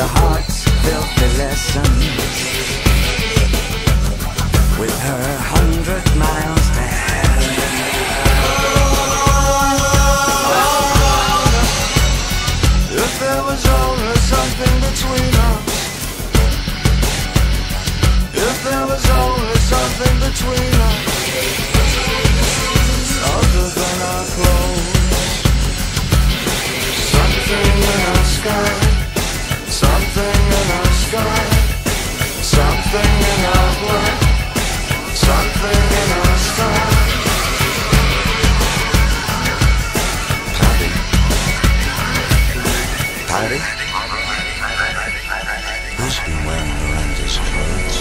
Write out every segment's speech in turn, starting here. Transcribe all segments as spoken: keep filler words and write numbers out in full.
The Hearts Filthy Lesson. With her hundred miles to heaven. If there was only something between us. If there was only something between us. Other than our clothes. Something in our sky. Something in our sky. Something in our blood. Something in our sky. Patty. Patty. Who's been wearing Miranda's clothes?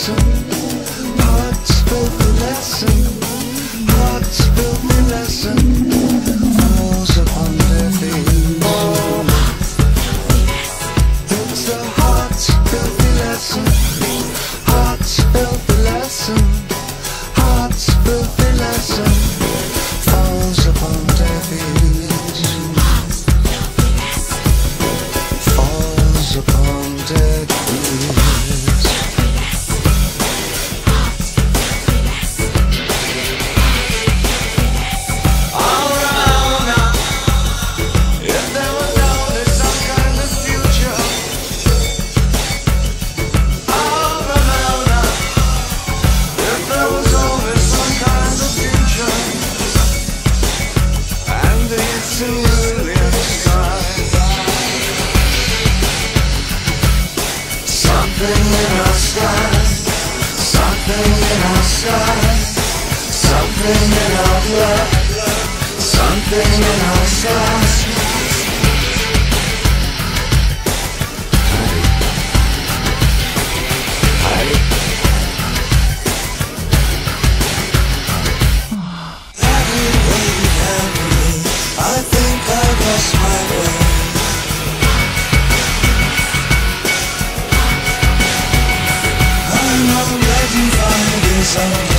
The heart's filthy lesson. Heart's filthy lesson. Heart's filthy lesson. Fools upon their feet. Oh, it's the heart's filthy lesson. Heart's filthy lesson. Heart's filthy lesson. Fools upon their feet. Fools upon their feet. Something in our blood, something in our stars. Patty, Patty. Patty, baby, Patty, I think I lost my way. I'm not ready for this.